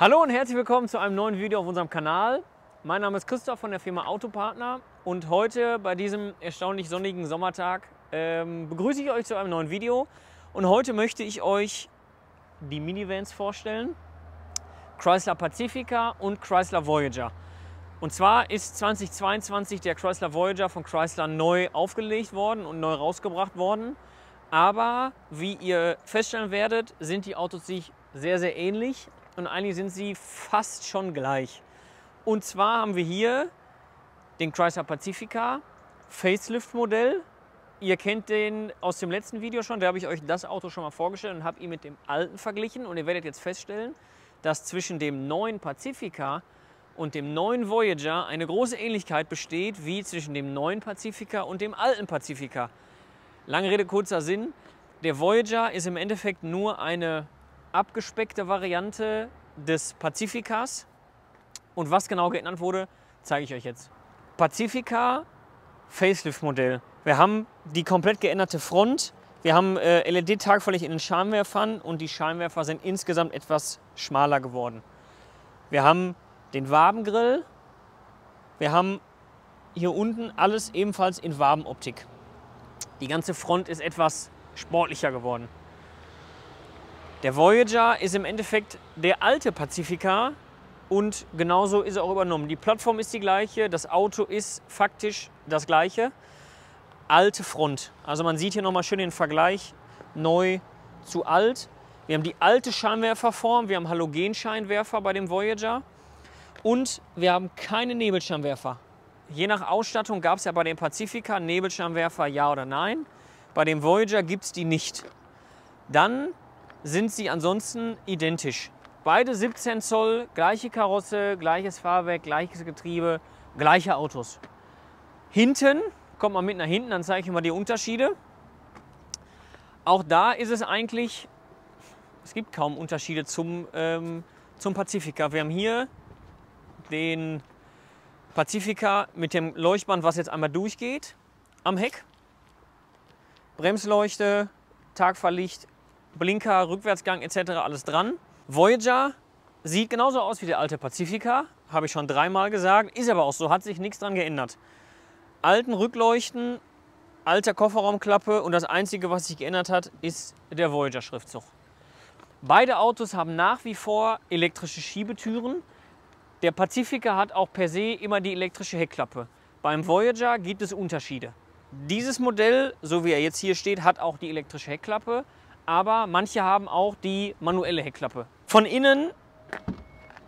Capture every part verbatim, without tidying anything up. Hallo und herzlich willkommen zu einem neuen Video auf unserem Kanal. Mein Name ist Christoph von der Firma Autopartner und heute bei diesem erstaunlich sonnigen Sommertag ähm, begrüße ich euch zu einem neuen Video. Und heute möchte ich euch die Minivans vorstellen, Chrysler Pacifica und Chrysler Voyager. Und zwar ist zweitausendzweiundzwanzig der Chrysler Voyager von Chrysler neu aufgelegt worden und neu rausgebracht worden. Aber wie ihr feststellen werdet, sind die Autos sich sehr, sehr ähnlich. Und eigentlich sind sie fast schon gleich. Und zwar haben wir hier den Chrysler Pacifica Facelift-Modell. Ihr kennt den aus dem letzten Video schon, da habe ich euch das Auto schon mal vorgestellt und habe ihn mit dem alten verglichen. Und ihr werdet jetzt feststellen, dass zwischen dem neuen Pacifica und dem neuen Voyager eine große Ähnlichkeit besteht, wie zwischen dem neuen Pacifica und dem alten Pacifica. Lange Rede, kurzer Sinn. Der Voyager ist im Endeffekt nur eine abgespeckte Variante des Pacificas, und was genau geändert wurde, zeige ich euch jetzt. Pacifica Facelift Modell. Wir haben die komplett geänderte Front, wir haben äh, L E D-Tagfläche in den Scheinwerfern und die Scheinwerfer sind insgesamt etwas schmaler geworden. Wir haben den Wabengrill, wir haben hier unten alles ebenfalls in Wabenoptik. Die ganze Front ist etwas sportlicher geworden. Der Voyager ist im Endeffekt der alte Pacifica und genauso ist er auch übernommen. Die Plattform ist die gleiche, das Auto ist faktisch das gleiche. Alte Front. Also man sieht hier nochmal schön den Vergleich neu zu alt. Wir haben die alte Scheinwerferform, wir haben Halogenscheinwerfer bei dem Voyager und wir haben keine Nebelscheinwerfer. Je nach Ausstattung gab es ja bei dem Pacifica Nebelscheinwerfer, ja oder nein. Bei dem Voyager gibt es die nicht. Dann sind sie ansonsten identisch. Beide siebzehn Zoll, gleiche Karosse, gleiches Fahrwerk, gleiches Getriebe, gleiche Autos. Hinten, kommt mal mit nach hinten, dann zeige ich mal die Unterschiede. Auch da ist es eigentlich, es gibt kaum Unterschiede zum, ähm, zum Pacifica. Wir haben hier den Pacifica mit dem Leuchtband, was jetzt einmal durchgeht, am Heck. Bremsleuchte, Tagfahrlicht, Blinker, Rückwärtsgang et cetera alles dran. Voyager sieht genauso aus wie der alte Pacifica, habe ich schon dreimal gesagt, ist aber auch so, hat sich nichts dran geändert. Alten Rückleuchten, alter Kofferraumklappe und das Einzige, was sich geändert hat, ist der Voyager-Schriftzug. Beide Autos haben nach wie vor elektrische Schiebetüren. Der Pacifica hat auch per se immer die elektrische Heckklappe. Beim Voyager gibt es Unterschiede. Dieses Modell, so wie er jetzt hier steht, hat auch die elektrische Heckklappe. Aber manche haben auch die manuelle Heckklappe. Von innen,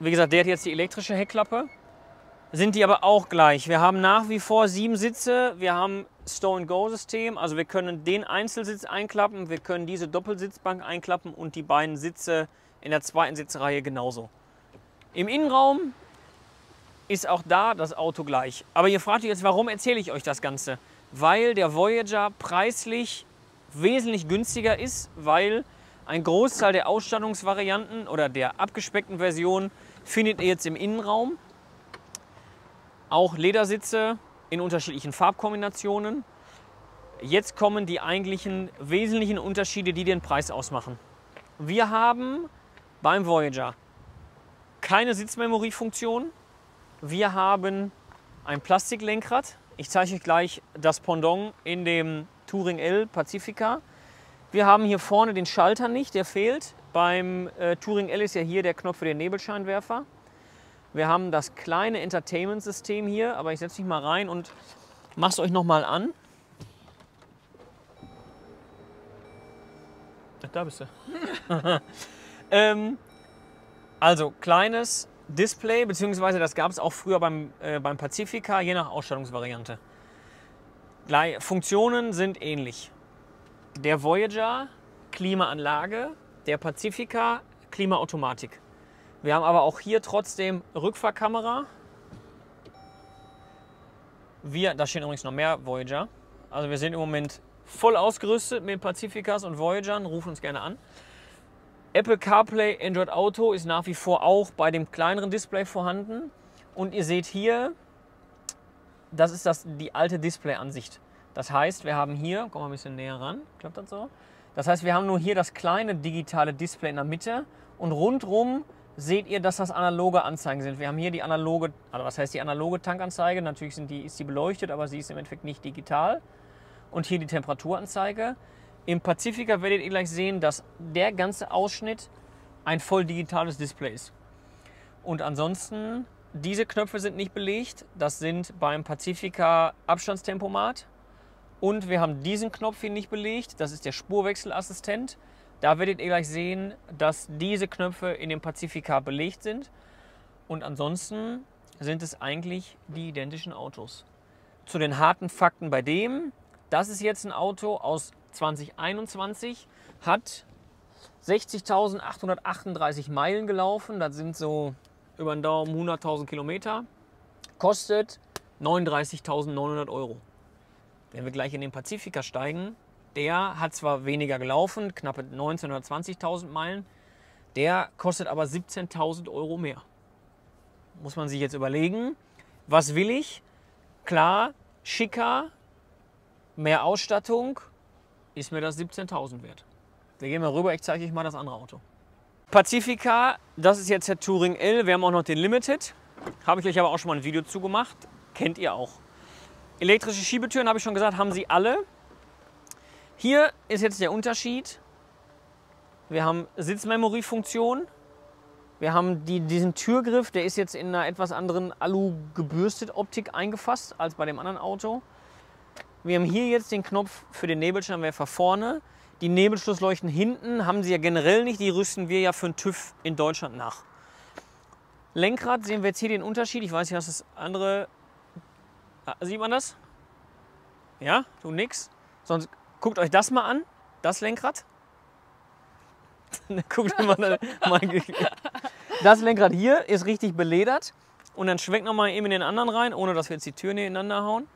wie gesagt, der hat jetzt die elektrische Heckklappe, sind die aber auch gleich. Wir haben nach wie vor sieben Sitze, wir haben Stow-and-Go-System, also wir können den Einzelsitz einklappen, wir können diese Doppelsitzbank einklappen und die beiden Sitze in der zweiten Sitzreihe genauso. Im Innenraum ist auch da das Auto gleich. Aber ihr fragt euch jetzt, warum erzähle ich euch das Ganze? Weil der Voyager preislich wesentlich günstiger ist, weil ein Großteil der Ausstattungsvarianten oder der abgespeckten Version findet ihr jetzt im Innenraum. Auch Ledersitze in unterschiedlichen Farbkombinationen. Jetzt kommen die eigentlichen wesentlichen Unterschiede, die den Preis ausmachen. Wir haben beim Voyager keine Sitzmemory-Funktion. Wir haben ein Plastiklenkrad. Ich zeige euch gleich das Pendant in dem Touring L Pacifica. Wir haben hier vorne den Schalter nicht, der fehlt. Beim äh, Touring L ist ja hier der Knopf für den Nebelscheinwerfer. Wir haben das kleine Entertainment-System hier, aber ich setze mich mal rein und mache es euch nochmal an. Ach, da bist du. ähm, also kleines Display, beziehungsweise das gab es auch früher beim, äh, beim Pacifica, je nach Ausstattungsvariante. Funktionen sind ähnlich. Der Voyager Klimaanlage, der Pacifica Klimaautomatik. Wir haben aber auch hier trotzdem Rückfahrkamera. Wir, da stehen übrigens noch mehr Voyager. Also wir sind im Moment voll ausgerüstet mit Pacificas und Voyagern. Rufen uns gerne an. Apple CarPlay, Android Auto ist nach wie vor auch bei dem kleineren Display vorhanden. Und ihr seht hier, das ist das, die alte Displayansicht. Das heißt, wir haben hier, komm mal ein bisschen näher ran, klappt das so? Das heißt, wir haben nur hier das kleine digitale Display in der Mitte und rundherum seht ihr, dass das analoge Anzeigen sind. Wir haben hier die analoge, also was heißt die analoge Tankanzeige? Natürlich sind die, ist die beleuchtet, aber sie ist im Endeffekt nicht digital. Und hier die Temperaturanzeige. Im Pacifica werdet ihr gleich sehen, dass der ganze Ausschnitt ein voll digitales Display ist. Und ansonsten, diese Knöpfe sind nicht belegt. Das sind beim Pacifica Abstandstempomat. Und wir haben diesen Knopf hier nicht belegt. Das ist der Spurwechselassistent. Da werdet ihr gleich sehen, dass diese Knöpfe in dem Pacifica belegt sind. Und ansonsten sind es eigentlich die identischen Autos. Zu den harten Fakten bei dem. Das ist jetzt ein Auto aus zwanzig einundzwanzig, hat sechzigtausendachthundertachtunddreißig Meilen gelaufen. Das sind so über den Daumen hunderttausend Kilometer. Kostet neununddreißigtausendneunhundert Euro. Wenn wir gleich in den Pacifica steigen, der hat zwar weniger gelaufen, knappe neunzehntausend oder zwanzigtausend Meilen, der kostet aber siebzehntausend Euro mehr. Muss man sich jetzt überlegen, was will ich? Klar, schicker, mehr Ausstattung, ist mir das siebzehntausend wert. Wir gehen mal rüber, ich zeige euch mal das andere Auto. Pacifica, das ist jetzt der Touring L, wir haben auch noch den Limited, habe ich euch aber auch schon mal ein Video zugemacht, kennt ihr auch. Elektrische Schiebetüren, habe ich schon gesagt, haben sie alle. Hier ist jetzt der Unterschied. Wir haben Sitzmemory-Funktion. Wir haben die, diesen Türgriff, der ist jetzt in einer etwas anderen Alu-Gebürstet-Optik eingefasst als bei dem anderen Auto. Wir haben hier jetzt den Knopf für den Nebelscheinwerfer vorne. Die Nebelschlussleuchten hinten haben sie ja generell nicht, die rüsten wir ja für den TÜV in Deutschland nach. Lenkrad sehen wir jetzt hier den Unterschied. Ich weiß nicht, was das andere... Sieht man das? Ja, du nix. Sonst guckt euch das mal an, das Lenkrad. Guckt mal, das Lenkrad hier ist richtig beledert. Und dann schwenkt nochmal eben in den anderen rein, ohne dass wir jetzt die Türen nebeneinander hauen.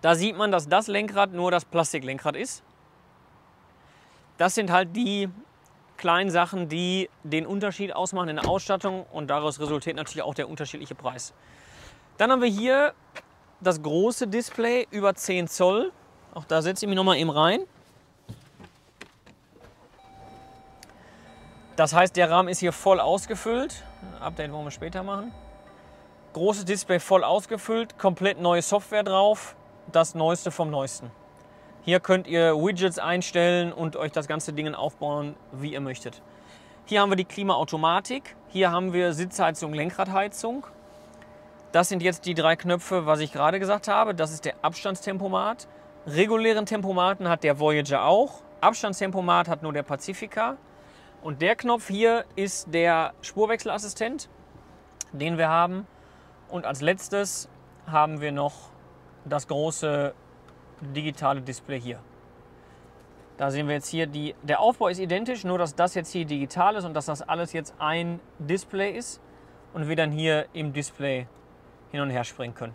Da sieht man, dass das Lenkrad nur das Plastiklenkrad ist. Das sind halt die kleinen Sachen, die den Unterschied ausmachen in der Ausstattung. Und daraus resultiert natürlich auch der unterschiedliche Preis. Dann haben wir hier das große Display über zehn Zoll. Auch da setze ich mich nochmal eben rein. Das heißt, der Rahmen ist hier voll ausgefüllt. Ein Update wollen wir später machen. Großes Display voll ausgefüllt, komplett neue Software drauf. Das Neueste vom Neuesten. Hier könnt ihr Widgets einstellen und euch das ganze Ding aufbauen, wie ihr möchtet. Hier haben wir die Klimaautomatik. Hier haben wir Sitzheizung, Lenkradheizung. Das sind jetzt die drei Knöpfe, was ich gerade gesagt habe. Das ist der Abstandstempomat. Regulären Tempomaten hat der Voyager auch. Abstandstempomat hat nur der Pacifica. Und der Knopf hier ist der Spurwechselassistent, den wir haben. Und als letztes haben wir noch das große digitale Display hier. Da sehen wir jetzt hier, die, der Aufbau ist identisch, nur dass das jetzt hier digital ist und dass das alles jetzt ein Display ist und wir dann hier im Display hin und her springen können.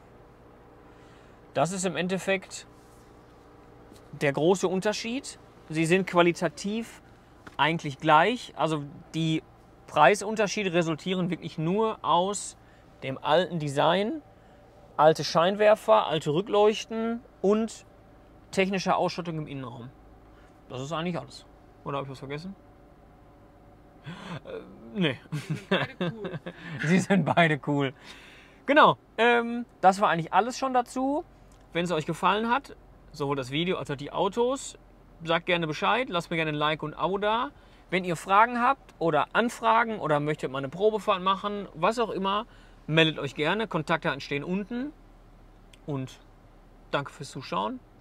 Das ist im Endeffekt der große Unterschied. Sie sind qualitativ eigentlich gleich. Also die Preisunterschiede resultieren wirklich nur aus dem alten Design, alte Scheinwerfer, alte Rückleuchten und technische Ausstattung im Innenraum. Das ist eigentlich alles. Oder habe ich was vergessen? Äh, nee. Sie sind beide cool. Sie sind beide cool. Genau, ähm, das war eigentlich alles schon dazu. Wenn es euch gefallen hat, sowohl das Video als auch die Autos, sagt gerne Bescheid, lasst mir gerne ein Like und ein Abo da. Wenn ihr Fragen habt oder Anfragen oder möchtet mal eine Probefahrt machen, was auch immer, meldet euch gerne. Kontaktdaten stehen unten. Und danke fürs Zuschauen.